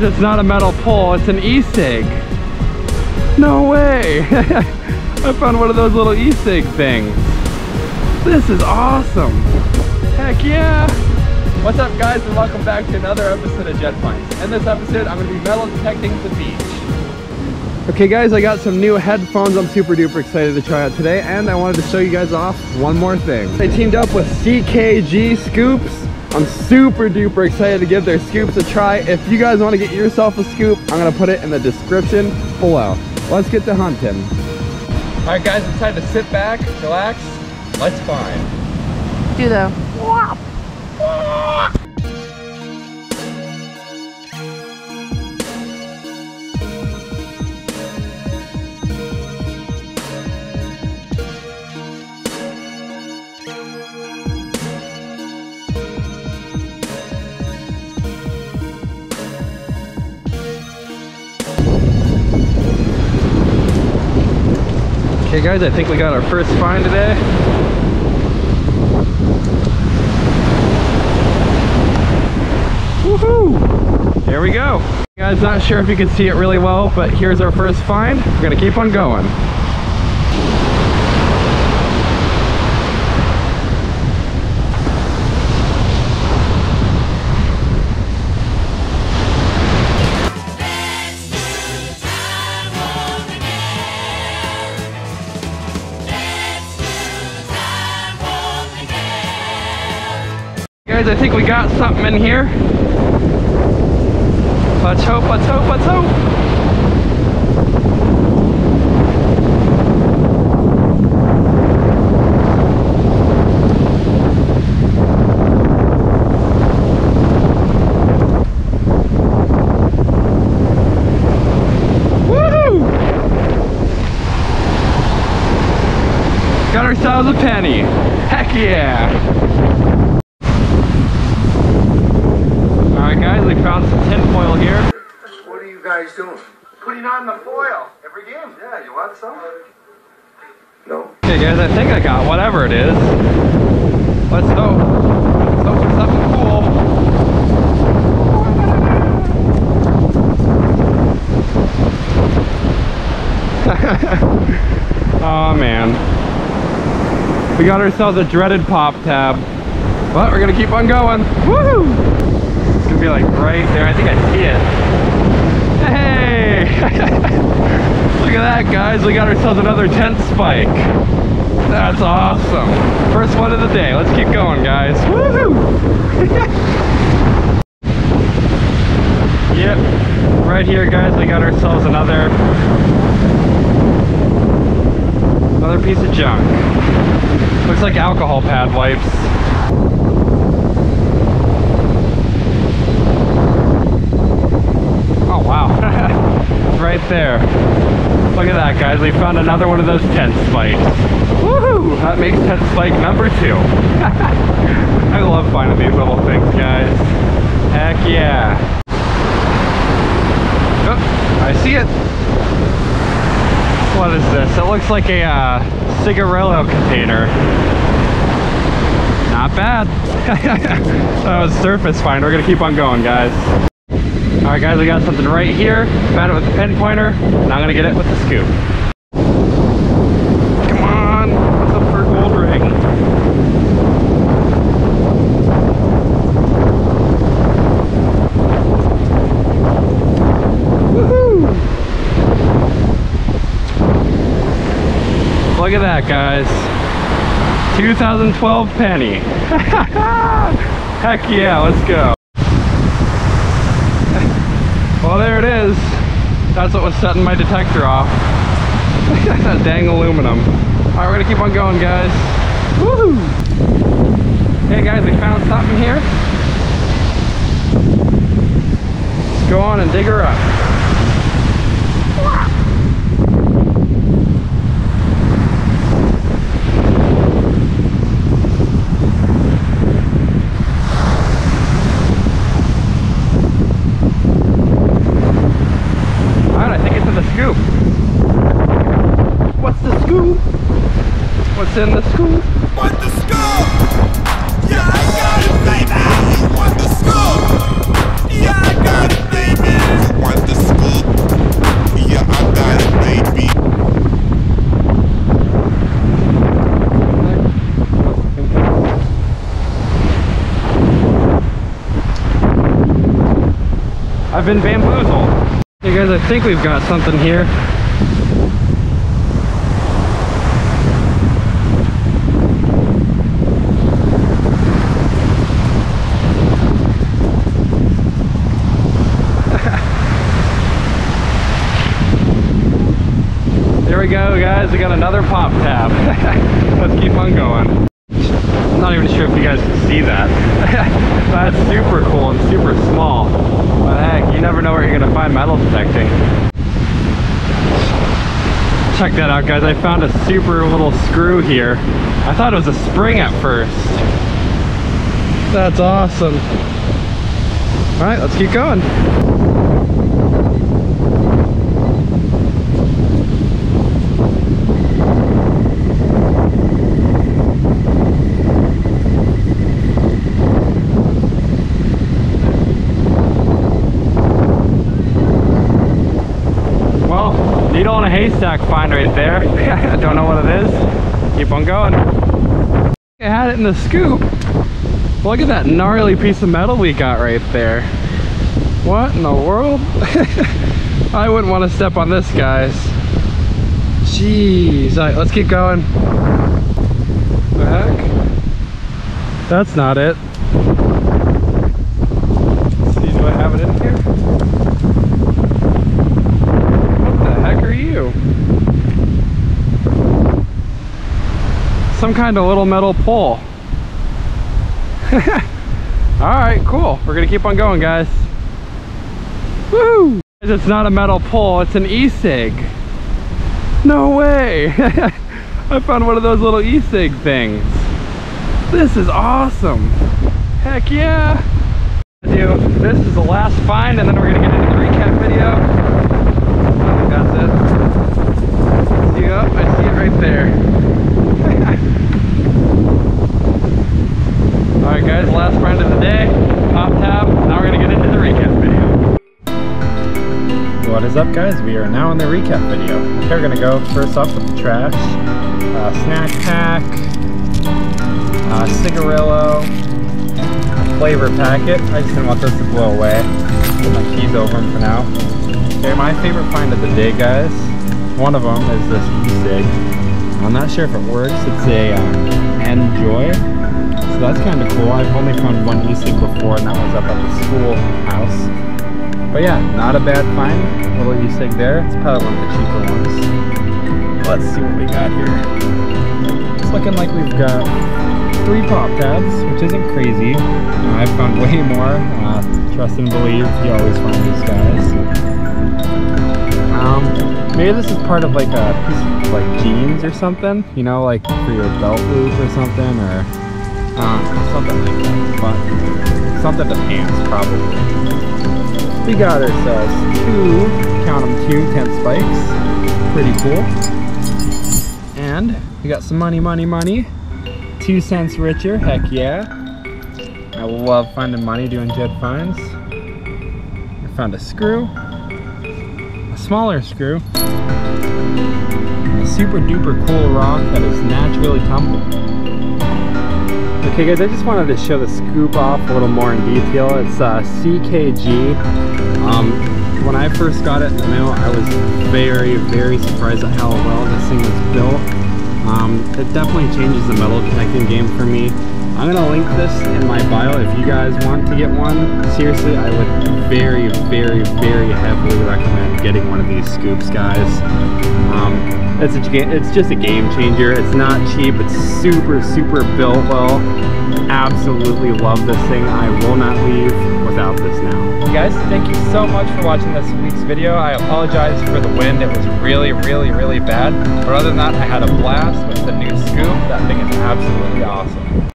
It's not a metal pole, it's an e-cig. No way. I found one of those little e-cig things. This is awesome. Heck yeah. What's up guys, and welcome back to another episode of Jed Finds. In this episode, I'm gonna be metal detecting the beach. Okay guys, I got some new headphones I'm super duper excited to try out today, and I wanted to show you guys off one more thing. I teamed up with CKG Scoops. I'm super duper excited to give their scoops a try. If you guys want to get yourself a scoop, I'm going to put it in the description below. Let's get to hunting. Alright guys, it's time to sit back, relax, let's find. Do the whop. Okay guys, I think we got our first find today. Woohoo! There we go. Guys, not sure if you can see it really well, but here's our first find. We're gonna keep on going. Guys, I think we got something in here. Let's hope, let's hope, let's hope. Woohoo! Got ourselves a penny. Heck yeah! Doing? Putting on the foil every game. Yeah, you want some? No. Okay guys, I think I got whatever it is. Let's hope. Let's hope for something cool. Oh man. We got ourselves a dreaded pop tab. But we're gonna keep on going. Woo! It's gonna be like right there. I think I see it. Hey! Look at that guys, we got ourselves another tent spike. That's awesome. First one of the day, let's keep going guys. Woohoo! Yep, right here guys, we got ourselves another piece of junk. Looks like alcohol pad wipes. Right there. Look at that guys, we found another one of those tent spikes. Woohoo! That makes tent spike number 2. I love finding these little things guys. Heck yeah. Oh, I see it. What is this? It looks like a cigarillo container. Not bad. That was surface find. We're gonna keep on going guys. Alright guys, we got something right here. Found it with the pinpointer. Now I'm gonna get it with the scoop. Come on! What's up for a gold ring? Woohoo! Look at that guys. 2012 penny. Heck yeah, let's go. Well, there it is. That's what was setting my detector off. That dang aluminum. Alright, we're gonna keep on going, guys. Woohoo! Hey, guys, we found something here. Let's go on and dig her up. Scoop. What's the scoop? What's in the scoop? What the scoop? Yeah, I got it, baby! What the scoop? Yeah, I got it, baby! been bamboozled. Hey guys, I think we've got something here. There we go guys, we got another pop tab. Let's keep on going. I'm not even sure if you guys can see that. That's super cool and super small. But heck, you never know where you're gonna find metal detecting. Check that out guys, I found a super little screw here. I thought it was a spring at first. That's awesome. Alright, let's keep going. Needle on a haystack find right there. I don't know what it is. Keep on going. I had it in the scoop. Look at that gnarly piece of metal we got right there. What in the world? I wouldn't want to step on this, guys. Jeez. All right, let's keep going. The heck? That's not it. Let's see, do I have it in here? Some kind of little metal pole. Alright, cool. We're gonna keep on going, guys. Woo! It's not a metal pole, it's an e-cig. No way! I found one of those little e-cig things. This is awesome! Heck yeah! This is the last find, and then we're gonna get into the recap video. I think that's it. Yep, I see it right there. Alright guys, last find of the day, pop tab, now we're going to get into the recap video. What is up guys, we are now in the recap video. We're going to go first off with the trash, snack pack, cigarillo, flavor packet. I just didn't want this to blow away, put my keys over them for now. Okay, my favorite find of the day guys, one of them is this e-cig. I'm not sure if it works, it's a Enjoy, so that's kind of cool. I've only found one e-cig before and that was up at the schoolhouse. But yeah, not a bad find, a little e-cig there. It's probably one of the cheaper ones. Let's see what we got here. It's looking like we've got 3 pop tabs, which isn't crazy. I've found way more. Trust and believe, you always find these guys. Maybe this is part of like a piece of like jeans or something, you know, like for your belt loop or something, or something like that, but something to pants probably. We got ourselves 2, count them, 2 tent spikes, pretty cool. And we got some money, 2 cents richer, heck yeah. I love finding money doing Jed Finds. I found a screw. Smaller screw, a super duper cool rock that is naturally tumbled. Okay guys, I just wanted to show the scoop off a little more in detail. It's CKG. When I first got it in the mail, I was very, very surprised at how well this thing was built. It definitely changes the metal detecting game for me. I'm gonna link this in my bio if you guys want to get one. Seriously, I would very, very heavily recommend getting one of these scoops, guys. It's just a game changer. It's not cheap, it's super built well. Absolutely love this thing. I will not leave without this now. Hey guys, thank you so much for watching this week's video. I apologize for the wind. It was really bad. But other than that, I had a blast with the new scoop. That thing is absolutely awesome.